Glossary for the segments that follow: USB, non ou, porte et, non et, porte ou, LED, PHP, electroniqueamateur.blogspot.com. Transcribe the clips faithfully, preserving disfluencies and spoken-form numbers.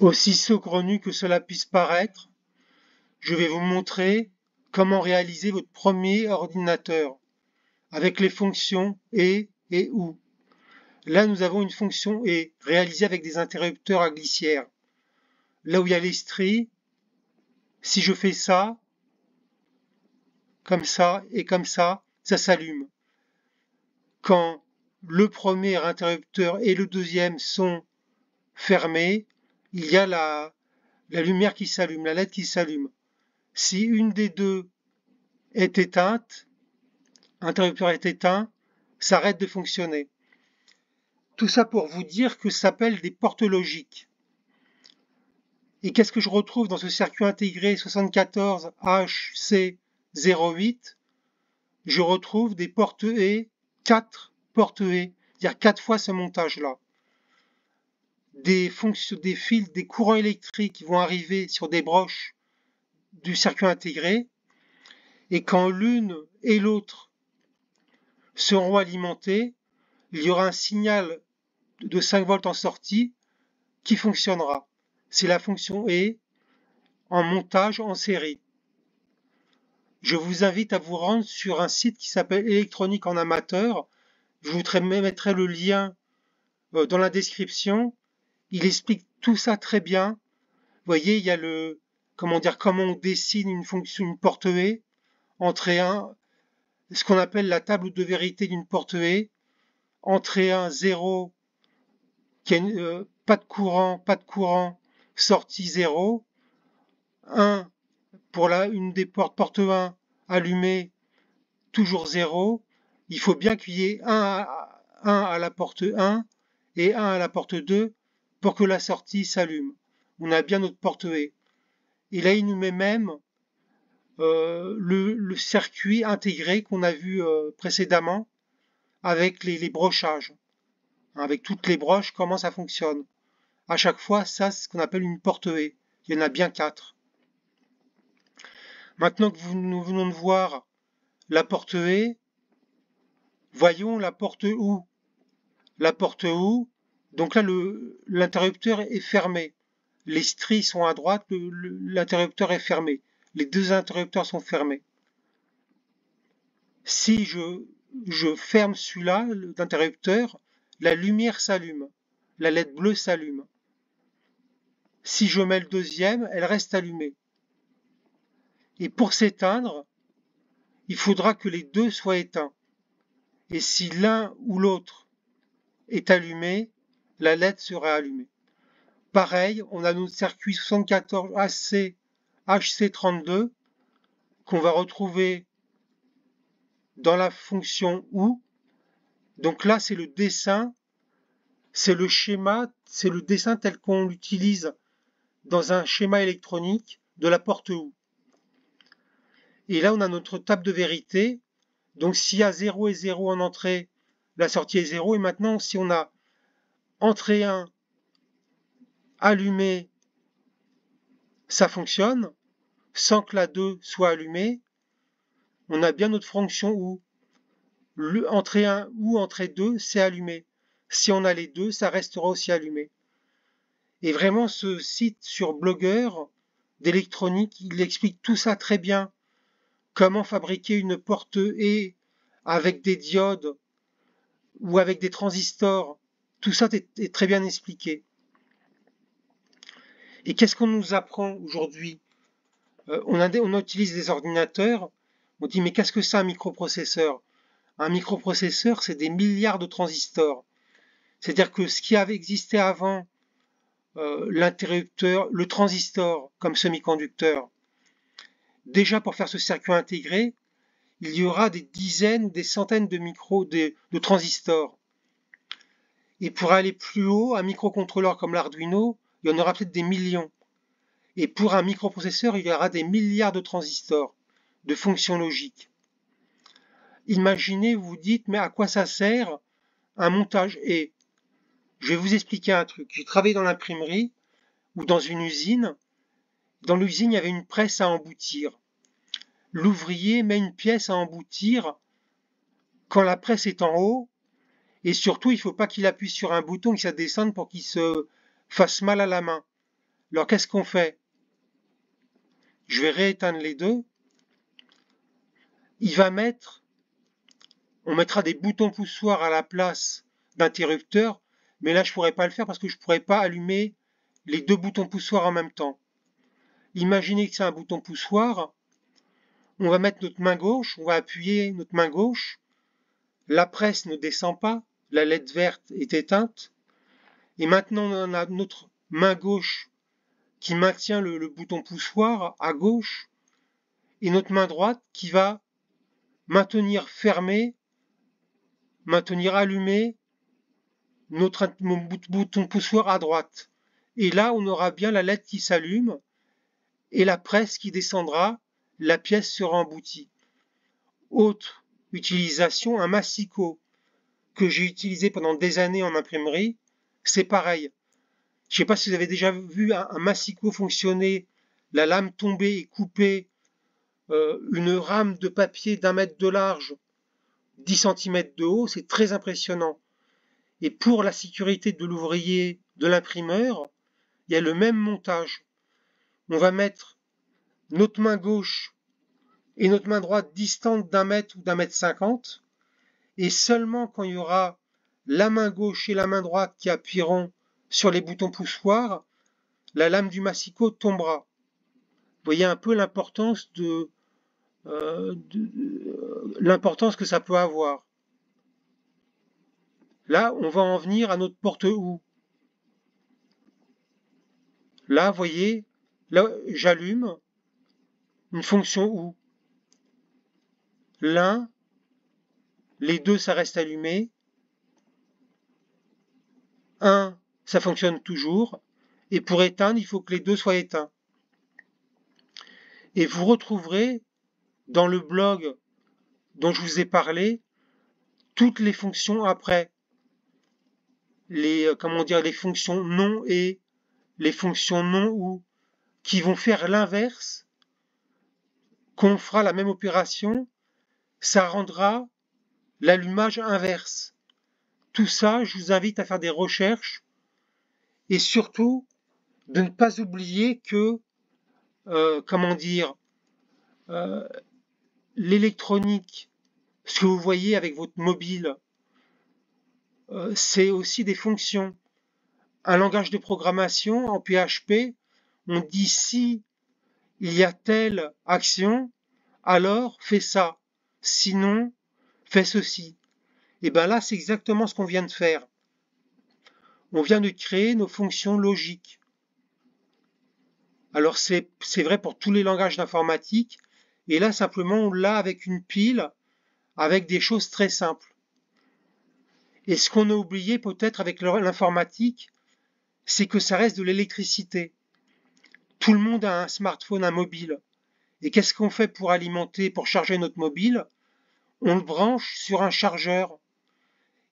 Aussi saugrenu que cela puisse paraître, je vais vous montrer comment réaliser votre premier ordinateur avec les fonctions et et ou. Là, nous avons une fonction et réalisée avec des interrupteurs à glissière. Là où il y a l'estrie, si je fais ça, comme ça et comme ça, ça s'allume. Quand le premier interrupteur et le deuxième sont fermés, il y a la, la lumière qui s'allume, la L E D qui s'allume. Si une des deux est éteinte, interrupteur est éteint, ça arrête de fonctionner. Tout ça pour vous dire que ça s'appelle des portes logiques. Et qu'est-ce que je retrouve dans ce circuit intégré soixante-quatorze H C zéro huit? Je retrouve des portes E, quatre portes E, c'est-à-dire quatre fois ce montage-là. Des fonctions, des fils, des courants électriques qui vont arriver sur des broches du circuit intégré. Et quand l'une et l'autre seront alimentées, il y aura un signal de cinq volts en sortie qui fonctionnera. C'est la fonction E en montage en série. Je vous invite à vous rendre sur un site qui s'appelle Électronique en amateur. Je vous mettrai le lien dans la description. Il explique tout ça très bien. Vous voyez, il y a le comment dire comment on dessine une fonction, une porte E, entrée un, ce qu'on appelle la table de vérité d'une porte E. Entrée un, zéro, qui a une, euh, pas de courant, pas de courant, sortie zéro, un pour la, une des portes, porte un, allumée, toujours zéro. Il faut bien qu'il y ait un à, un à la porte un et un à la porte deux pour que la sortie s'allume. On a bien notre porte E. Et là, il nous met même euh, le, le circuit intégré qu'on a vu euh, précédemment, avec les, les brochages, avec toutes les broches, comment ça fonctionne. À chaque fois, ça, c'est ce qu'on appelle une porte E. Il y en a bien quatre. Maintenant que nous venons de voir la porte E, voyons la porte OU. La porte OU, donc là, l'interrupteur est fermé. Les stries sont à droite, l'interrupteur est fermé. Les deux interrupteurs sont fermés. Si je... Je ferme celui-là, l'interrupteur, la lumière s'allume, la L E D bleue s'allume. Si je mets le deuxième, elle reste allumée. Et pour s'éteindre, il faudra que les deux soient éteints. Et si l'un ou l'autre est allumé, la L E D sera allumée. Pareil, on a notre circuit soixante-quatorze H C H C trente-deux qu'on va retrouver dans la fonction OU. Donc là, c'est le dessin, c'est le schéma, c'est le dessin tel qu'on l'utilise dans un schéma électronique de la porte OU. Et là, on a notre table de vérité. Donc s'il y a zéro et zéro en entrée, la sortie est zéro. Et maintenant, si on a entrée un, allumée, ça fonctionne, sans que la deux soit allumée. On a bien notre fonction OU. Entrée un ou entrée deux, c'est allumé. Si on a les deux, ça restera aussi allumé. Et vraiment, ce site sur Blogueur d'électronique, il explique tout ça très bien. Comment fabriquer une porte E avec des diodes ou avec des transistors. Tout ça est très bien expliqué. Et qu'est-ce qu'on nous apprend aujourd'hui? euh, on, on utilise des ordinateurs. On dit, mais qu'est-ce que c'est un microprocesseur? Un microprocesseur, c'est des milliards de transistors. C'est-à-dire que ce qui avait existé avant, euh, l'interrupteur, le transistor comme semi-conducteur, déjà pour faire ce circuit intégré, il y aura des dizaines ou des centaines de micros, de, de transistors. Et pour aller plus haut, un microcontrôleur comme l'Arduino, il y en aura peut-être des millions. Et pour un microprocesseur, il y aura des milliards de transistors, de fonctions logiques. Imaginez, vous dites, mais à quoi ça sert un montage E? Je vais vous expliquer un truc. J'ai travaillé dans l'imprimerie ou dans une usine. Dans l'usine, il y avait une presse à emboutir. L'ouvrier met une pièce à emboutir quand la presse est en haut, et surtout, il ne faut pas qu'il appuie sur un bouton et que ça descende pour qu'il se fasse mal à la main. Alors qu'est-ce qu'on fait? Je vais rééteindre les deux. Il va mettre, on mettra des boutons poussoirs à la place d'interrupteurs, mais là je ne pourrais pas le faire parce que je ne pourrais pas allumer les deux boutons poussoirs en même temps. Imaginez que c'est un bouton poussoir, on va mettre notre main gauche, on va appuyer notre main gauche, la presse ne descend pas, la L E D verte est éteinte, et maintenant on a notre main gauche qui maintient le, le bouton poussoir à gauche, et notre main droite qui va maintenir fermé, maintenir allumé notre bouton poussoir à droite. Et là, on aura bien la L E D qui s'allume et la presse qui descendra, la pièce sera emboutie. Autre utilisation, un massicot que j'ai utilisé pendant des années en imprimerie, c'est pareil. Je ne sais pas si vous avez déjà vu un, un massicot fonctionner, la lame tomber et couper Euh, une rame de papier d'un mètre de large, dix centimètres de haut, c'est très impressionnant. Et pour la sécurité de l'ouvrier, de l'imprimeur, il y a le même montage. On va mettre notre main gauche et notre main droite distantes d'un mètre ou d'un mètre cinquante, et seulement quand il y aura la main gauche et la main droite qui appuieront sur les boutons poussoirs, la lame du massicot tombera. Vous voyez un peu l'importance de Euh, de, de, l'importance que ça peut avoir. Là, on va en venir à notre porte-houe. Là, vous voyez, là, j'allume une fonction OU. L'un, les deux, ça reste allumé. Un, ça fonctionne toujours. Et pour éteindre, il faut que les deux soient éteints. Et vous retrouverez dans le blog dont je vous ai parlé, toutes les fonctions après, les, comment dire, les fonctions non et, les fonctions non ou, qui vont faire l'inverse, qu'on fera la même opération, ça rendra l'allumage inverse. Tout ça, je vous invite à faire des recherches, et surtout, de ne pas oublier que, euh, comment dire, euh, l'électronique, ce que vous voyez avec votre mobile, euh, c'est aussi des fonctions. Un langage de programmation en P H P, on dit si il y a telle action, alors fais ça. Sinon, fais ceci. Et bien là, c'est exactement ce qu'on vient de faire. On vient de créer nos fonctions logiques. Alors c'est c'est vrai pour tous les langages d'informatique. Et là, simplement, on l'a avec une pile, avec des choses très simples. Et ce qu'on a oublié peut-être avec l'informatique, c'est que ça reste de l'électricité. Tout le monde a un smartphone, un mobile. Et qu'est-ce qu'on fait pour alimenter, pour charger notre mobile? On le branche sur un chargeur.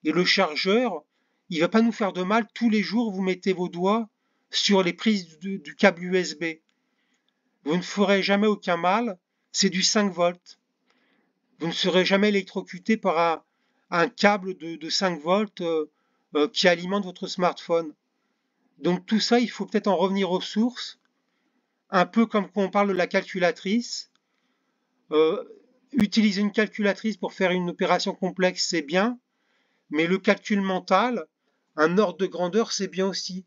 Et le chargeur, il ne va pas nous faire de mal. Tous les jours, vous mettez vos doigts sur les prises du, du câble U S B. Vous ne ferez jamais aucun mal. C'est du cinq volts. Vous ne serez jamais électrocuté par un, un câble de, de cinq volts euh, euh, qui alimente votre smartphone. Donc tout ça, il faut peut-être en revenir aux sources, un peu comme quand on parle de la calculatrice. Euh, utiliser une calculatrice pour faire une opération complexe, c'est bien, mais le calcul mental, un ordre de grandeur, c'est bien aussi.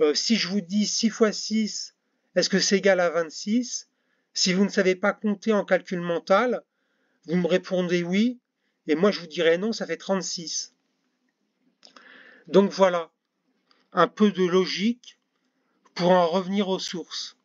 Euh, si je vous dis six fois six, est-ce que c'est égal à vingt-six ? Si vous ne savez pas compter en calcul mental, vous me répondez oui, et moi je vous dirai non, ça fait trente-six. Donc voilà, un peu de logique pour en revenir aux sources.